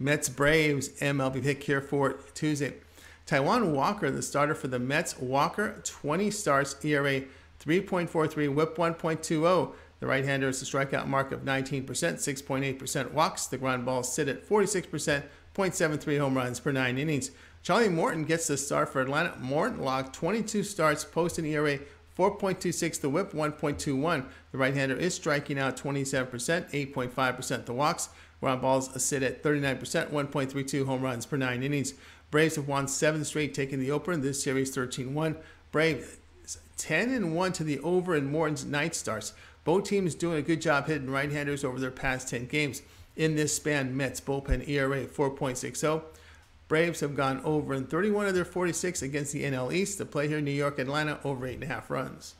Mets Braves MLB pick here for Tuesday. Taiwan Walker, the starter for the Mets. Walker, 20 starts, ERA 3.43, whip 1.20. The right-hander is a strikeout mark of 19%, 6.8% walks. The ground balls sit at 46%, 0.73 home runs per 9 innings. Charlie Morton gets the start for Atlanta. Morton logged 22 starts, posted ERA 4.26, the whip 1.21. The right-hander is striking out 27%, 8.5% the walks. Ground balls sit at 39%, 1.32 home runs per 9 innings. Braves have won 7 straight, taking the opener. This series 13-1. Braves 10-1 to the over in Morton's night starts. Both teams doing a good job hitting right-handers over their past 10 games. In this span, Mets bullpen ERA 4.60. Braves have gone over in 31 of their 46 against the NL East. The play here, New York, Atlanta, over 8.5 runs.